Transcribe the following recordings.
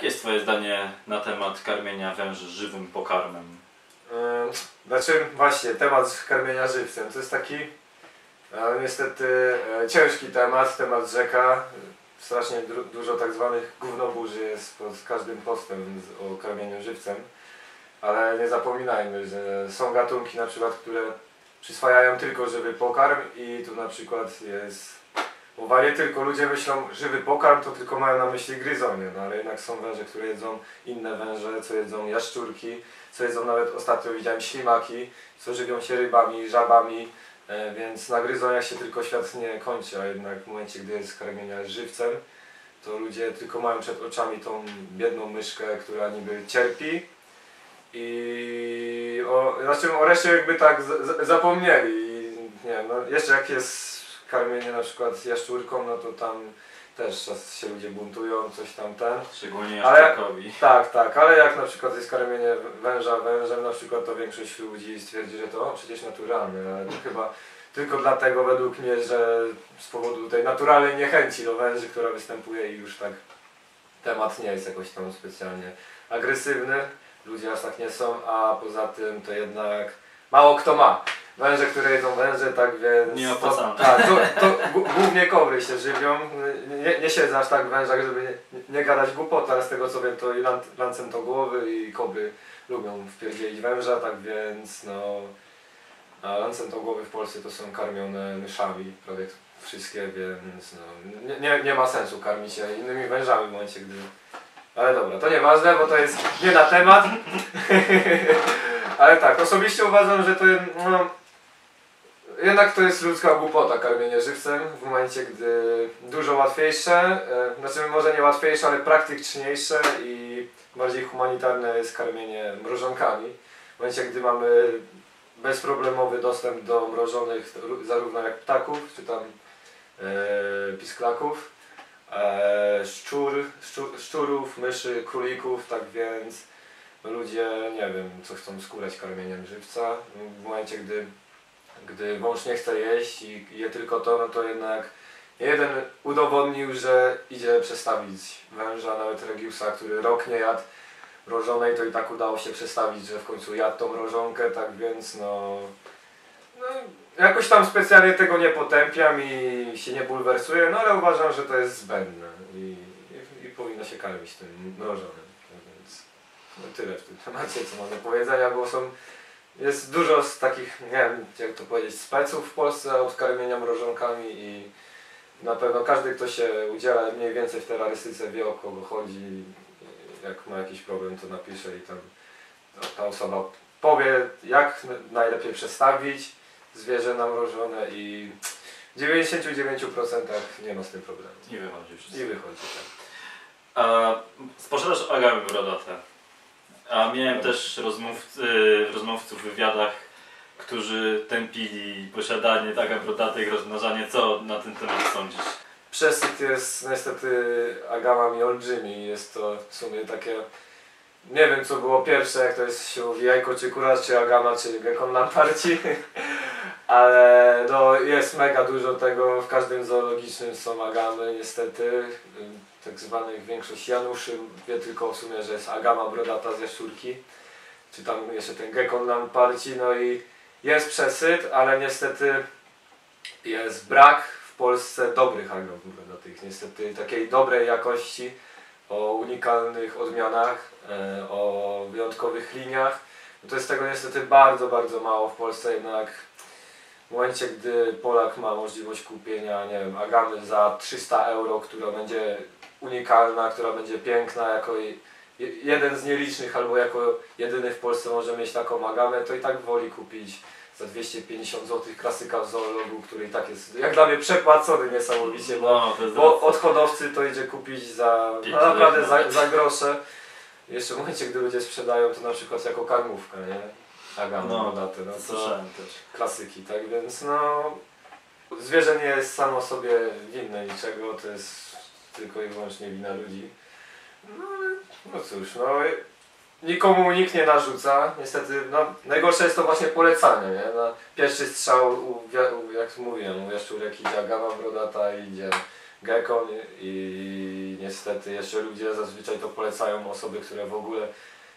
Jakie jest twoje zdanie na temat karmienia węży żywym pokarmem? Znaczy właśnie, temat karmienia żywcem to jest taki niestety ciężki temat, rzeka. Strasznie dużo tak zwanych gównoburzy jest pod każdym postem o karmieniu żywcem. Ale nie zapominajmy, że są gatunki na przykład, które przyswajają tylko żywy pokarm i tu na przykład jest uwagę, tylko ludzie myślą, żywy pokarm to tylko mają na myśli gryzonie, no ale jednak są węże, które jedzą inne węże, co jedzą jaszczurki, co jedzą nawet ostatnio widziałem ślimaki, co żywią się rybami, żabami, więc na gryzoniach się tylko świat nie kończy, a jednak w momencie, gdy jest karmienia żywcem, to ludzie tylko mają przed oczami tą biedną myszkę, która niby cierpi i o reszcie jakby tak zapomnieli. I, nie wiem, no, jeszcze jak jest karmienie na przykład jaszczurką, no to tam też czas się ludzie buntują, coś tam ten. Szczególnie jaszczurkowi. Tak, tak, ale jak na przykład jest karmienie węża wężem na przykład, to większość ludzi stwierdzi, że to przecież naturalne, ale to chyba tylko dlatego według mnie, że z powodu tej naturalnej niechęci do węży, która występuje i już tak temat nie jest jakoś tam specjalnie agresywny, ludzie aż tak nie są, a poza tym to jednak mało kto ma węże, które jedzą węże, tak więc... Nie opłacamy. Głównie kobry się żywią. Nie siedzę aż tak w wężach, żeby nie gadać głupot, ale z tego co wiem, to i lancem to głowy i kobry lubią wpierdzielić węża, tak więc no... A lancem to głowy w Polsce to są karmione myszami, prawie wszystkie, więc no... Nie ma sensu karmić się innymi wężami w momencie, gdy... Ale dobra, to nieważne, bo to jest nie na temat. Ale tak, osobiście uważam, że to no, jednak to jest ludzka głupota karmienie żywcem w momencie, gdy dużo łatwiejsze, znaczy może nie łatwiejsze, ale praktyczniejsze i bardziej humanitarne jest karmienie mrożonkami. W momencie, gdy mamy bezproblemowy dostęp do mrożonych zarówno jak ptaków, czy tam pisklaków, szczurów, myszy, królików, tak więc ludzie, nie wiem, co chcą skórać karmieniem żywca. W momencie, gdy wąż nie chce jeść i je tylko to, no to jednak jeden udowodnił, że idzie przestawić węża, nawet Regiusa, który rok nie jadł mrożonej, to i tak udało się przestawić, że w końcu jadł tą mrożonkę, tak więc no jakoś tam specjalnie tego nie potępiam i się nie bulwersuję, no ale uważam, że to jest zbędne i powinno się karmić tym mrożonym. No tyle w tym temacie, co mam do powiedzenia, bo jest dużo z takich, nie wiem jak to powiedzieć, speców w Polsce od karmienia mrożonkami i na pewno każdy, kto się udziela mniej więcej w terrorystyce, wie o kogo chodzi. Jak ma jakiś problem, to napisze i tam ta osoba powie, jak najlepiej przestawić zwierzę namrożone i w 99% nie ma z tym problemu. I wychodzi wszystko. I wychodzi, tak. A posiadasz agamy brodate? A miałem też rozmówców w wywiadach, którzy tępili posiadanie agam brodatych, rozmnażanie. Co na ten temat sądzisz? Przesyt jest niestety agamami olbrzymi. Jest to w sumie takie... Nie wiem co było pierwsze, jak to jest się mówi, jajko czy kura, czy agama, czy gekon lamparci. Ale no, jest mega dużo tego. W każdym zoologicznym są agamy niestety. Tak zwanych większość Januszy wie tylko w sumie, że jest agama brodata z jaszczurki, czy tam jeszcze ten gekon lamparci, no i jest przesyt, ale niestety jest brak w Polsce dobrych agam brodatych, niestety takiej dobrej jakości, o unikalnych odmianach, o wyjątkowych liniach. No to jest tego niestety bardzo, bardzo mało w Polsce, jednak w momencie, gdy Polak ma możliwość kupienia, nie wiem, agamy za 300 €, która będzie unikalna, która będzie piękna, jako jeden z nielicznych albo jako jedyny w Polsce może mieć taką agamę, to i tak woli kupić za 250 zł klasyka w zoologu, który i tak jest jak dla mnie przepłacony niesamowicie, bo od hodowcy to idzie kupić za naprawdę za grosze. Jeszcze w momencie, gdy ludzie sprzedają to na przykład jako karmówkę, nie? Agamy brodaty, no to klasyki, tak więc no zwierzę nie jest samo sobie winne niczego, to jest tylko i wyłącznie wina ludzi. No ale no cóż, no nikomu nikt nie narzuca, niestety no, najgorsze jest to właśnie polecanie, nie? Na pierwszy strzał, jak mówiłem, u jaszczurek idzie agama brodata, idzie gecko i niestety jeszcze ludzie zazwyczaj to polecają, osoby, które w ogóle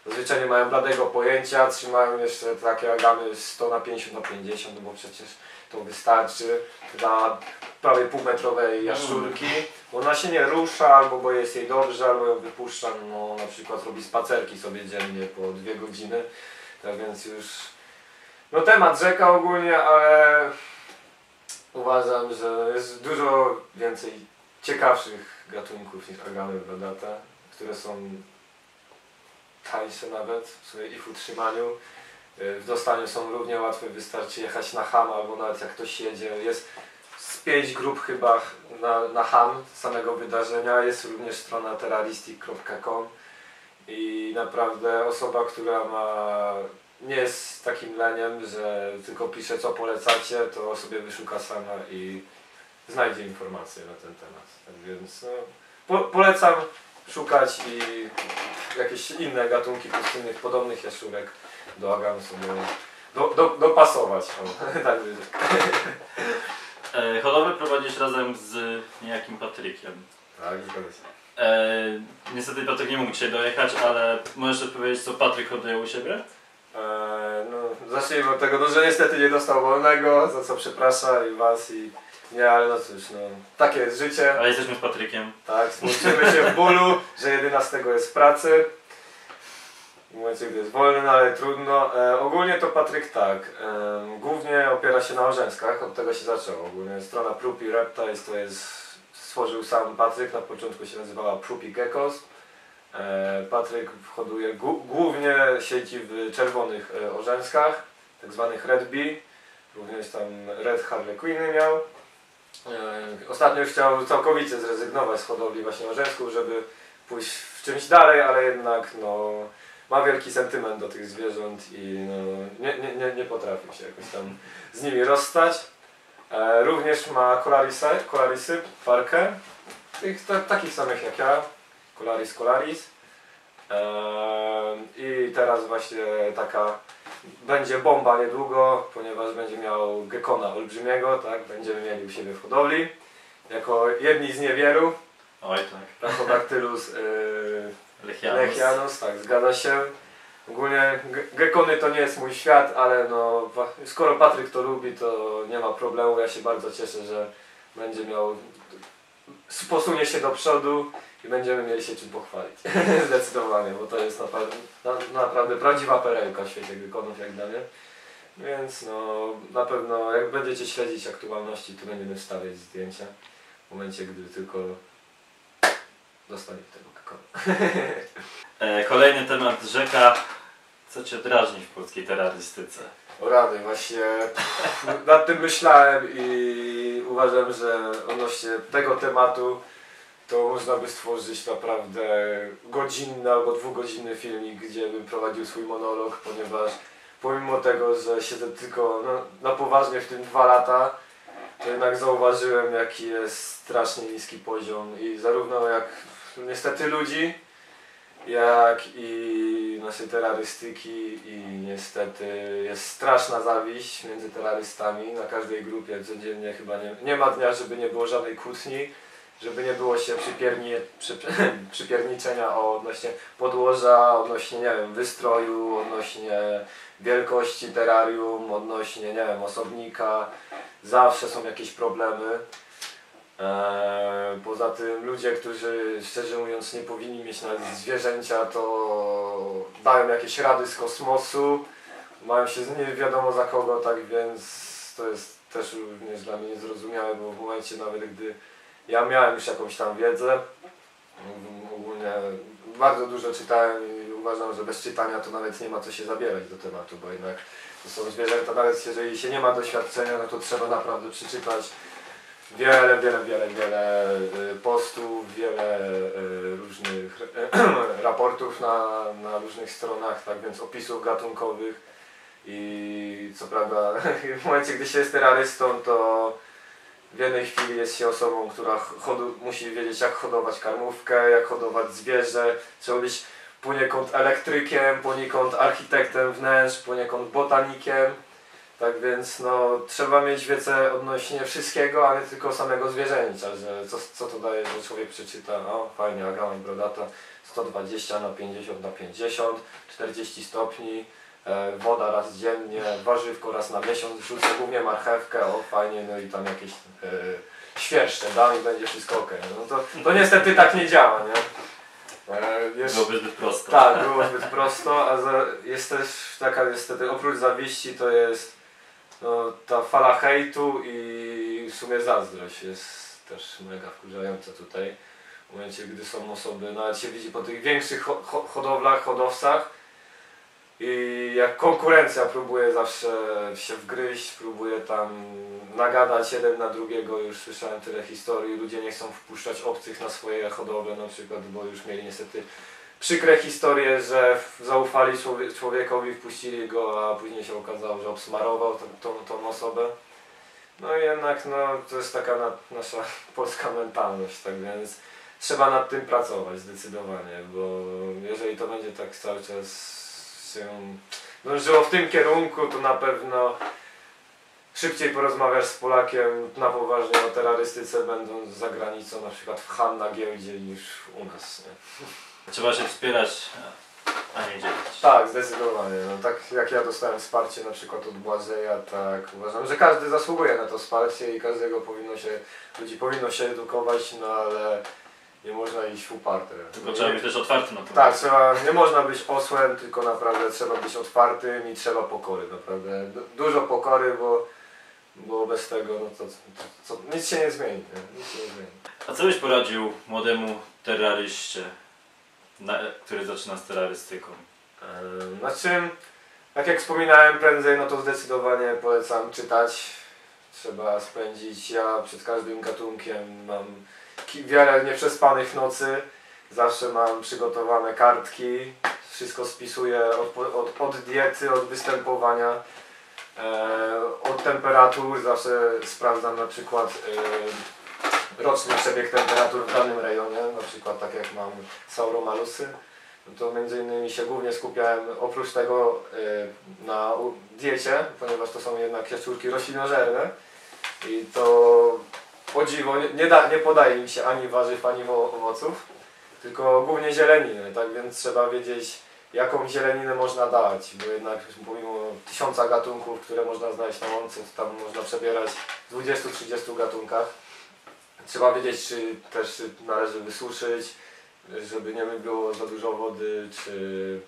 zazwyczaj nie mają bladego pojęcia, trzymają jeszcze takie agamy 100 na 50 na 50, no bo przecież to wystarczy dla prawie półmetrowej jaszczurki. Ona się nie rusza, albo bo jest jej dobrze, albo ją wypuszczam, no na przykład robi spacerki sobie dziennie po 2 godziny. Tak więc już, no temat rzeka ogólnie, ale uważam, że jest dużo więcej ciekawszych gatunków niż agamy brodate, które są tańsze nawet w sobie ich utrzymaniu. W dostaniu są równie łatwe, wystarczy jechać na ham, albo nawet jak ktoś jedzie, jest z 5 grup chyba na ham samego wydarzenia. Jest również strona terroristic.com i naprawdę osoba, która nie jest takim leniem, że tylko pisze co polecacie, to sobie wyszuka sama i znajdzie informacje na ten temat. Tak więc no, polecam szukać i jakieś inne gatunki pustynnych, podobnych jaszczurek do agam sobie dopasować. Tak hodowlę prowadzisz razem z niejakim Patrykiem. Tak, zgadza się. Niestety Patryk nie mógł dzisiaj dojechać, ale możesz odpowiedzieć, co Patryk hoduje u siebie? No, zacznijmy od tego, no, że niestety nie dostał wolnego, za co przeprasza i was i nie, ale no cóż, no, takie jest życie. Ale jesteśmy z Patrykiem. Tak, smucimy się w bólu, że 11 jest w pracy. W momencie, gdy jest wolny, no, ale trudno. Ogólnie to Patryk tak, głównie opiera się na orzęskach, od tego się zaczęło. Ogólnie strona Prupi Reptiles to jest, stworzył sam Patryk, na początku się nazywała Prupi Geckos. Patryk hoduje głównie sieci w czerwonych orzęskach, tak zwanych Red Bee. Również tam Red Harlequiny miał. Ostatnio już chciał całkowicie zrezygnować z hodowli właśnie orzęsków, żeby pójść w czymś dalej, ale jednak no, ma wielki sentyment do tych zwierząt i no, nie potrafił się jakoś tam z nimi rozstać. Również ma collarisy, parkę, tych takich samych jak ja, collaris collaris. I teraz właśnie taka będzie bomba niedługo, ponieważ będzie miał gekona olbrzymiego, tak? Będziemy mieli u siebie w hodowli. Jako jedni z niewielu. Oj tak. Rhacodactylus lechianus, tak, zgadza się. Ogólnie gekony to nie jest mój świat, ale no, skoro Patryk to lubi, to nie ma problemu. Ja się bardzo cieszę, że będzie miał, posunie się do przodu i będziemy mieli się czym pochwalić. Zdecydowanie, bo to jest naprawdę prawdziwa perełka w świecie gekonów, jak dla mnie. Więc no, na pewno jak będziecie śledzić aktualności, to będziemy wstawiać zdjęcia w momencie, gdy tylko dostanie tego gekona. Kolejny temat rzeka. Co cię drażni w polskiej terrorystyce? O rady, właśnie nad tym myślałem i uważam, że odnośnie tego tematu to można by stworzyć naprawdę godzinny albo 2-godzinny filmik, gdzie bym prowadził swój monolog, ponieważ pomimo tego, że siedzę tylko na poważnie w tym 2 lata, to jednak zauważyłem, jaki jest strasznie niski poziom i zarówno jak niestety ludzi, jak i naszej terrorystyki i niestety jest straszna zawiść między terrorystami na każdej grupie, codziennie chyba nie ma dnia, żeby nie było żadnej kłótni, żeby nie było się przypierniczenia odnośnie podłoża, odnośnie nie wiem, wystroju, odnośnie wielkości terrarium, odnośnie nie wiem, osobnika, zawsze są jakieś problemy. Poza tym ludzie, którzy szczerze mówiąc nie powinni mieć nawet zwierzęcia, to dają jakieś rady z kosmosu, mają się nie wiadomo za kogo, tak więc to jest też również dla mnie niezrozumiałe, bo w momencie nawet gdy ja miałem już jakąś tam wiedzę, ogólnie bardzo dużo czytałem i uważam, że bez czytania to nawet nie ma co się zabierać do tematu, bo jednak to są zwierzęta, nawet jeżeli się nie ma doświadczenia, no to trzeba naprawdę przeczytać wiele postów, wiele różnych raportów na różnych stronach, tak więc opisów gatunkowych i co prawda w momencie, gdy się jest terrorystą, to w jednej chwili jest się osobą, która musi wiedzieć, jak hodować karmówkę, jak hodować zwierzę, trzeba być poniekąd elektrykiem, poniekąd architektem wnętrz, poniekąd botanikiem. Tak więc no, trzeba mieć wiedzę odnośnie wszystkiego, a nie tylko samego zwierzęcia, że co to daje, że człowiek przeczyta, no fajnie, agałań brodata, 120 na 50 na 50, 40 stopni, woda raz dziennie, warzywko raz na miesiąc, wrzucę głównie marchewkę, o fajnie, no i tam jakieś świerszcze dam i będzie wszystko ok. No to niestety tak nie działa, nie? Byłoby zbyt prosto. Tak, było zbyt prosto, a jest też taka niestety, oprócz zawiści to jest no, ta fala hejtu i w sumie zazdrość jest też mega wkurzająca tutaj. W momencie, gdy są osoby, nawet się widzi po tych większych hodowlach, hodowcach i jak konkurencja próbuje zawsze się wgryźć, próbuje tam nagadać jeden na drugiego, już słyszałem tyle historii, ludzie nie chcą wpuszczać obcych na swoje hodowle na przykład, bo już mieli niestety przykre historie, że zaufali człowiekowi, wpuścili go, a później się okazało, że obsmarował tą osobę. No i jednak no, to jest taka nasza polska mentalność, tak więc trzeba nad tym pracować zdecydowanie, bo jeżeli to będzie tak cały czas się dążyło w tym kierunku, to na pewno szybciej porozmawiasz z Polakiem na poważnie o terrorystyce, będąc za granicą, na przykład w Hanna Giełdzie, niż u nas. Nie? Trzeba się wspierać, a nie dzielić. Tak, zdecydowanie. No, tak jak ja dostałem wsparcie na przykład od Błażeja, tak uważam, że każdy zasługuje na to wsparcie i każdego ludzi powinno się edukować, no ale nie można iść w uparte. Tylko trzeba być też otwartym na to. Tak, nie można być osłem, tylko naprawdę trzeba być otwartym i trzeba pokory, naprawdę. Dużo pokory, bo bez tego no to nic się nie zmieni. A co byś poradził młodemu terroryście, który zaczyna z terrorystyką? Znaczy, tak jak wspominałem prędzej, no to zdecydowanie polecam czytać. Trzeba spędzić, ja przed każdym gatunkiem mam wiele nieprzespanych nocy, zawsze mam przygotowane kartki, wszystko spisuję od diety, od występowania, od temperatur, zawsze sprawdzam na przykład roczny przebieg temperatur w danym rejonie, na przykład tak jak mam sauromalusy, to między innymi się głównie skupiałem oprócz tego na diecie, ponieważ to są jednak jaszczurki roślinożerne i to o dziwo, nie podaje im się ani warzyw, ani owoców, tylko głównie zieleniny, tak więc trzeba wiedzieć, jaką zieleninę można dać, bo jednak pomimo 1000 gatunków, które można znaleźć na łące, tam można przebierać w 20-30 gatunkach. Trzeba wiedzieć, czy też należy wysuszyć, żeby nie było za dużo wody, czy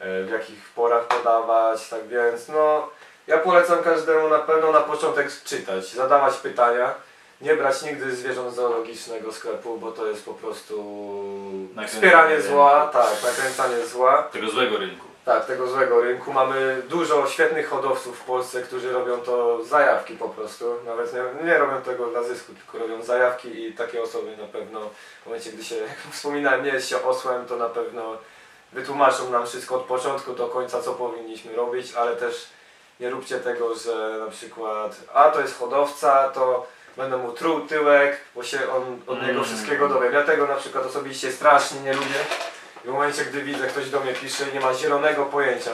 w jakich porach podawać, tak więc no, ja polecam każdemu na pewno na początek czytać, zadawać pytania. Nie brać nigdy zwierząt zoologicznego sklepu, bo to jest po prostu wspieranie zła, tak, nakręcanie zła. Tego złego rynku. Tak, tego złego rynku. Mamy dużo świetnych hodowców w Polsce, którzy robią to zajawki po prostu. Nawet nie robią tego dla zysku, tylko robią zajawki i takie osoby na pewno w momencie, gdy się, jak wspominałem, nie jest się osłem, to na pewno wytłumaczą nam wszystko od początku do końca, co powinniśmy robić, ale też nie róbcie tego, że na przykład, a to jest hodowca, to będę mu truł tyłek, bo się on od niego wszystkiego dowie. Ja tego na przykład osobiście strasznie nie lubię. I w momencie, gdy widzę, ktoś do mnie pisze i nie ma zielonego pojęcia.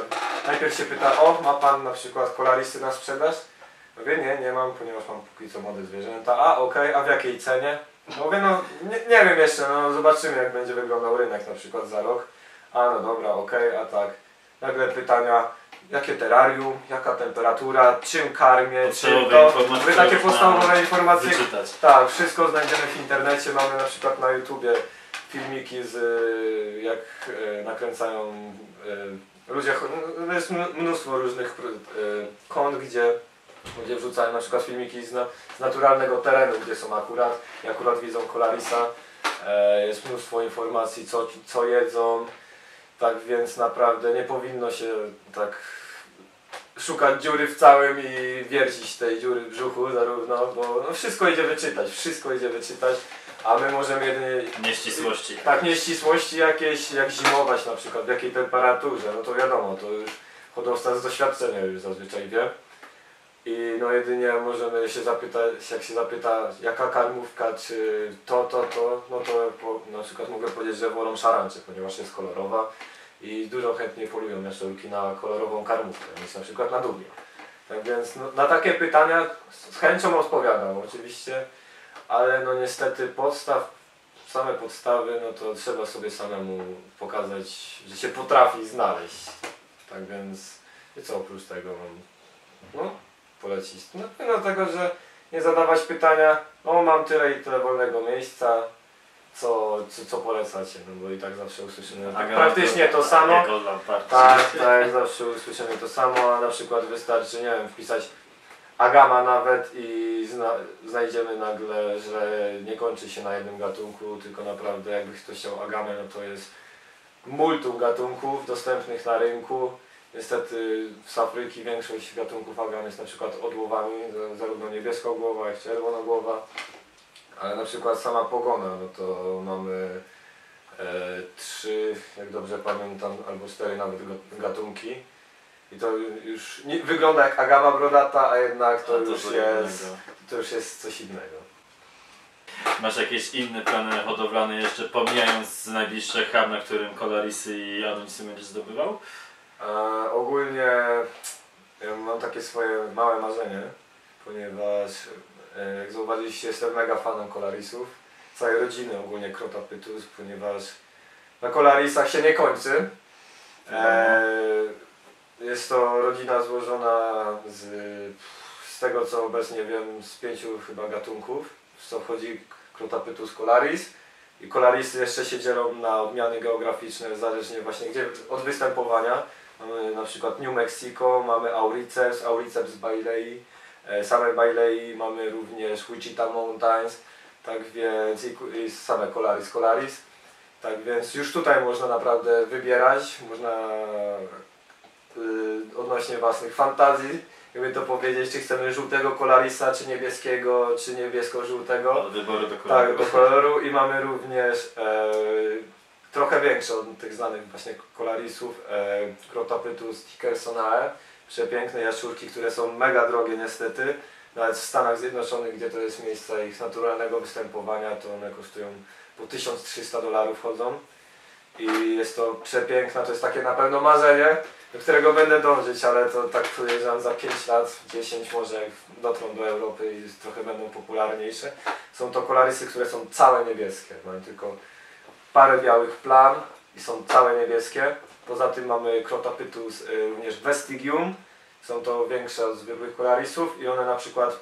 Najpierw się pyta, o, ma pan na przykład kolaristy na sprzedaż? Mówię, nie mam, ponieważ mam póki co młode zwierzęta. A, okej, a w jakiej cenie? Mówię, no nie wiem jeszcze, no zobaczymy jak będzie wyglądał rynek na przykład za rok. A, no dobra, okej, a tak. Nagle pytania, jakie terrarium, jaka temperatura, czym karmię, czym to. My takie podstawowe informacje, tak, wszystko znajdziemy w internecie. Mamy na przykład na YouTubie filmiki z jak nakręcają ludzie, jest mnóstwo różnych kont, gdzie ludzie wrzucają na przykład filmiki z naturalnego terenu, gdzie są akurat widzą kolarisa. Jest mnóstwo informacji, co jedzą. Tak więc naprawdę nie powinno się tak szukać dziury w całym i wiercić tej dziury w brzuchu zarówno, bo no wszystko idzie wyczytać, a my możemy jedynie nieścisłości. Tak, nieścisłości jakieś, jak zimować na przykład, w jakiej temperaturze, no to wiadomo, to już hodowca z doświadczenia już zazwyczaj wie. I no jedynie możemy się zapytać, jak się zapyta jaka karmówka, czy to, no to na przykład mogę powiedzieć, że wolą szarańczę, ponieważ jest kolorowa i dużo chętnie polują jaszczurki na kolorową karmówkę, więc na przykład na dubie. Tak więc no, na takie pytania z chęcią odpowiadam oczywiście, ale no niestety same podstawy, no to trzeba sobie samemu pokazać, że się potrafi znaleźć. Tak więc, i co oprócz tego mam, no, polecić? No, dlatego, że nie zadawać pytania, no mam tyle i tyle wolnego miejsca, co polecacie, no bo i tak zawsze usłyszymy tak praktycznie to samo. Tak, zawsze usłyszymy to samo, a na przykład wystarczy, nie wiem, wpisać agama nawet i znajdziemy nagle, że nie kończy się na jednym gatunku, tylko naprawdę jakby ktoś chciał agamę, no to jest multum gatunków dostępnych na rynku. Niestety z Afryki większość gatunków agam jest na przykład odłowami, zarówno niebieskogłowa, jak i czerwonogłowa. Ale na przykład sama pogona, no to mamy 3, jak dobrze pamiętam, albo 4 nawet gatunki. I to już nie, wygląda jak agama brodata, a jednak to już jest coś innego. Masz jakieś inne plany hodowlane jeszcze, pomijając najbliższe hub, na którym collarisy i anolisy będziesz zdobywał? Ogólnie ja mam takie swoje małe marzenie, ponieważ jak zobaczyliście, jestem mega fanem collarisów, całej rodziny ogólnie Crotaphytus, ponieważ na collarisach się nie kończy. Jest to rodzina złożona z tego, co obecnie wiem, z 5 chyba gatunków, w co wchodzi Crotaphytus collaris. I collarisy jeszcze się dzielą na odmiany geograficzne, zależnie właśnie gdzie, od występowania. Mamy na przykład New Mexico, mamy Auriceps, Auriceps bailei, same bailei, mamy również Wichita Mountains, tak więc i same collaris collaris. Tak więc już tutaj można naprawdę wybierać, można odnośnie własnych fantazji, jakby to powiedzieć, czy chcemy żółtego collarisa, czy niebieskiego, czy niebiesko-żółtego. Od wyboru do koloru. Tak, do koloru. I mamy również trochę większe od tych znanych właśnie collarisów, Crotaphytus dickersonae, przepiękne jaszczurki, które są mega drogie niestety, nawet w Stanach Zjednoczonych, gdzie to jest miejsce ich naturalnego występowania, to one kosztują po $1300 chodzą. I jest to przepiękna, to jest takie na pewno marzenie, do którego będę dążyć, ale to tak podejrzewam za 5 lat, 10 może, jak dotrą do Europy i trochę będą popularniejsze. Są to collarysy, które są całe niebieskie, mają tylko parę białych plam i są całe niebieskie. Poza tym mamy Crotaphytus również vestigium, są to większe od zwykłych collarisów i one na przykład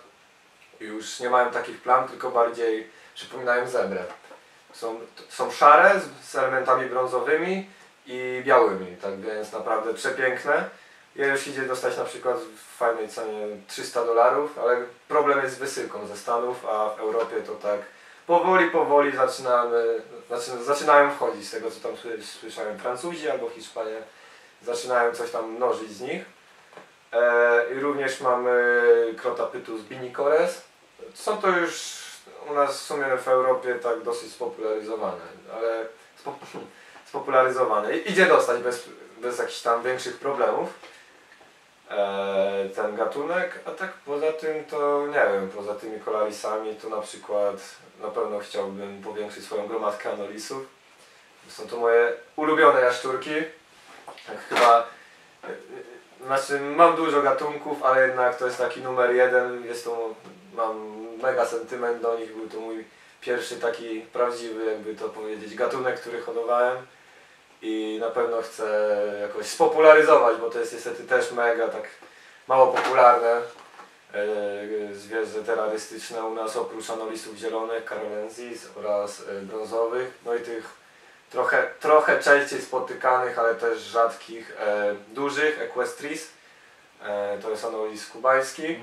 już nie mają takich plam, tylko bardziej przypominają zebrę. Są szare z elementami brązowymi i białymi, tak więc naprawdę przepiękne. Ja już idzie dostać na przykład w fajnej cenie $300, ale problem jest z wysyłką ze Stanów, a w Europie to tak powoli zaczynają wchodzić, z tego co tam słyszałem, Francuzi albo Hiszpanie zaczynają coś tam mnożyć z nich. I również mamy Crotaphytus binicores, są to już u nas w sumie w Europie tak dosyć spopularyzowane, ale spopularyzowane. Idzie dostać bez jakichś tam większych problemów ten gatunek, a tak poza tym to nie wiem, poza tymi collarisami to na przykład na pewno chciałbym powiększyć swoją gromadkę anolisów. Są to moje ulubione jaszczurki, tak chyba, znaczy mam dużo gatunków, ale jednak to jest taki numer 1, jest to, mam mega sentyment do nich, był to mój pierwszy taki prawdziwy, jakby to powiedzieć, gatunek, który hodowałem i na pewno chcę jakoś spopularyzować, bo to jest niestety też mega tak mało popularne zwierzę terrarystyczne u nas, oprócz anolisów zielonych, carolensis oraz brązowych, no i tych trochę częściej spotykanych, ale też rzadkich, dużych, equestris, to jest anolis kubański.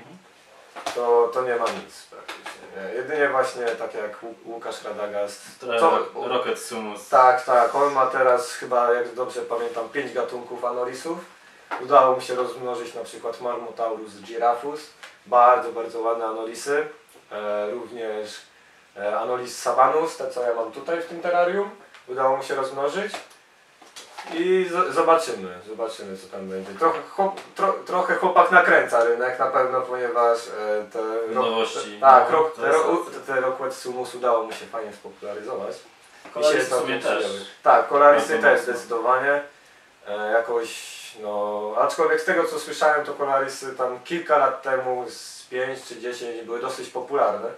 To nie ma nic praktycznie. Jedynie właśnie tak jak Łukasz Radagast. Rocket Sumus. Tak. On ma teraz chyba, jak dobrze pamiętam, 5 gatunków anolisów. Udało mu się rozmnożyć na przykład Marmotaurus giraffus. Bardzo ładne anolisy. Również Anolis sabanus, te co ja mam tutaj w tym terrarium. Udało mu się rozmnożyć. I zobaczymy co tam będzie. Trochę chłopak nakręca rynek na pewno, ponieważ te nowości. Tak, Rocket Sumus udało mu się fajnie spopularyzować. Collarisy też. Tak, collarisy też zdecydowanie. jakoś, no, aczkolwiek z tego co słyszałem, to kolarisy tam kilka lat temu, z 5 czy 10, były dosyć popularne.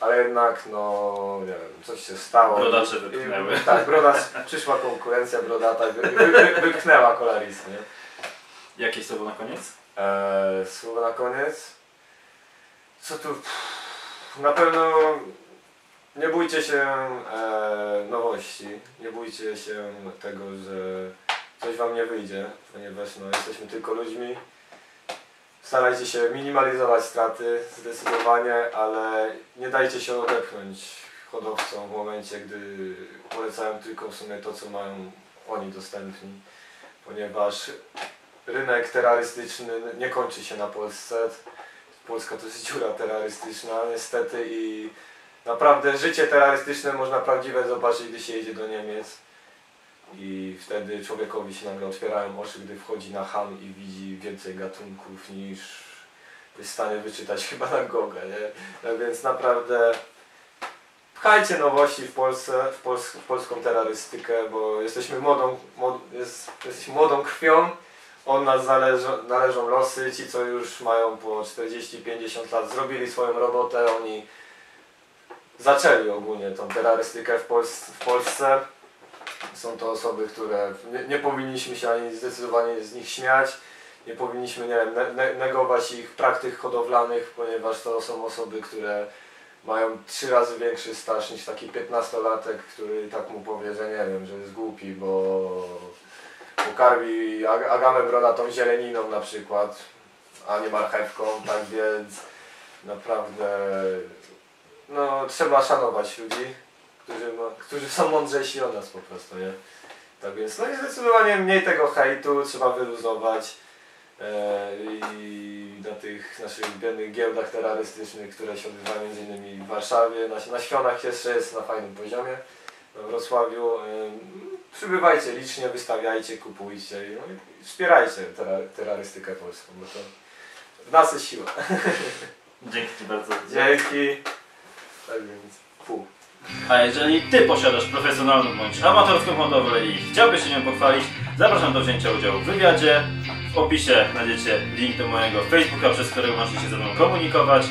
Ale jednak, no, nie wiem, coś się stało. Brodacze wypchnęły. Tak, przyszła konkurencja brodata i wypchnęła kolaris, nie? Jakieś słowo na koniec? Słowo na koniec? Co tu? Na pewno nie bójcie się nowości, nie bójcie się tego, że coś wam nie wyjdzie, ponieważ no, jesteśmy tylko ludźmi. Starajcie się minimalizować straty zdecydowanie, ale nie dajcie się odepchnąć hodowcom w momencie, gdy polecają tylko w sumie to, co mają oni dostępni, ponieważ rynek terrorystyczny nie kończy się na Polsce. Polska to jest dziura terrorystyczna niestety i naprawdę życie terrorystyczne można prawdziwe zobaczyć, gdy się jedzie do Niemiec. I wtedy człowiekowi się nagle otwierają oczy, gdy wchodzi na ham i widzi więcej gatunków niż jest w stanie wyczytać chyba na Google, nie? No więc naprawdę pchajcie nowości w Polsce, w polską terrorystykę, bo jesteśmy młodą krwią, od nas należą losy. Ci co już mają po 40-50 lat zrobili swoją robotę, oni zaczęli ogólnie tą terrorystykę w Polsce. Są to osoby, które nie powinniśmy się ani zdecydowanie z nich śmiać, nie powinniśmy, nie wiem, negować ich praktyk hodowlanych, ponieważ to są osoby, które mają 3 razy większy staż niż taki 15-latek, który tak mu powie, że nie wiem, że jest głupi, bo karmi agamę brodatą zieleniną na przykład, a nie marchewką, tak więc naprawdę no, trzeba szanować ludzi, którzy są mądrzejsi od nas po prostu, nie? Tak więc no i zdecydowanie mniej tego hejtu, trzeba wyluzować i na tych naszych biednych giełdach terrorystycznych, które się odbywają m.in. w Warszawie, na Śląach jeszcze jest na fajnym poziomie, we Wrocławiu. Przybywajcie licznie, wystawiajcie, kupujcie no i wspierajcie terrorystykę polską, bo to w nas jest siła. Dzięki bardzo. Dzięki. Tak więc pół. A jeżeli Ty posiadasz profesjonalną bądź amatorską hodowlę i chciałbyś się nią pochwalić, zapraszam do wzięcia udziału w wywiadzie. W opisie znajdziecie link do mojego Facebooka, przez którego możecie się ze mną komunikować.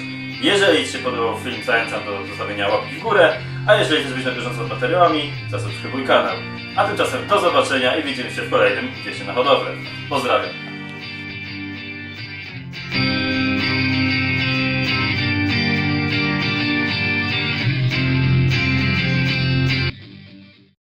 Jeżeli Ci się podobał film, zachęcam do zostawienia łapki w górę. A jeżeli chcesz być na bieżąco z materiałami, zasubskrybuj kanał. A tymczasem do zobaczenia i widzimy się w kolejnym Wiecie na hodowlę. Pozdrawiam.